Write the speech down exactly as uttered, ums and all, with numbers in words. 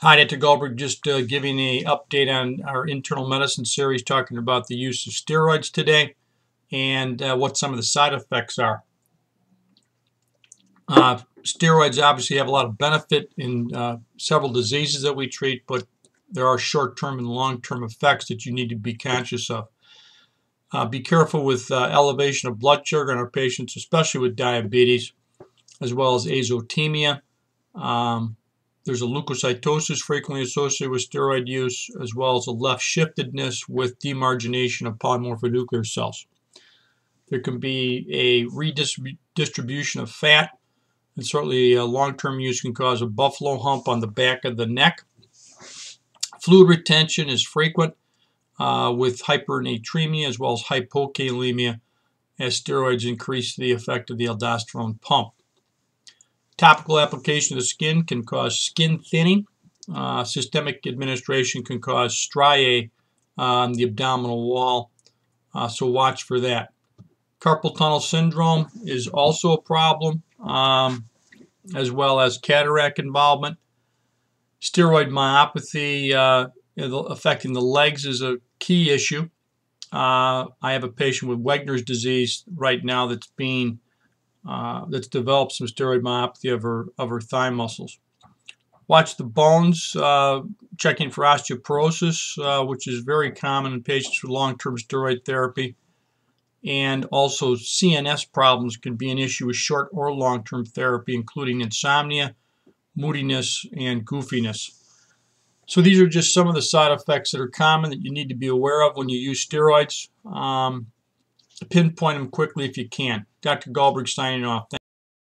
Hi, Doctor Gullberg, just uh, giving an update on our internal medicine series, talking about the use of steroids today and uh, what some of the side effects are. Uh, steroids obviously have a lot of benefit in uh, several diseases that we treat, but there are short-term and long-term effects that you need to be conscious of. Uh, be careful with uh, elevation of blood sugar in our patients, especially with diabetes, as well as azotemia. Um, There's a leukocytosis frequently associated with steroid use, as well as a left-shiftedness with demargination of polymorphonuclear cells. There can be a redistribution of fat, and certainly uh, long-term use can cause a buffalo hump on the back of the neck. Fluid retention is frequent uh, with hypernatremia as well as hypokalemia, as steroids increase the effect of the aldosterone pump. Topical application to the skin can cause skin thinning. Uh, systemic administration can cause striae on the abdominal wall, uh, so watch for that. Carpal tunnel syndrome is also a problem, um, as well as cataract involvement. Steroid myopathy uh, affecting the legs is a key issue. Uh, I have a patient with Wegner's disease right now that's being Uh, that's developed some steroid myopathy of her, of her thigh muscles. Watch the bones, uh, checking for osteoporosis, uh, which is very common in patients with long-term steroid therapy. And also C N S problems can be an issue with short or long-term therapy, including insomnia, moodiness, and goofiness. So these are just some of the side effects that are common that you need to be aware of when you use steroids. Um, Pinpoint them quickly if you can. Doctor Gullberg signing off.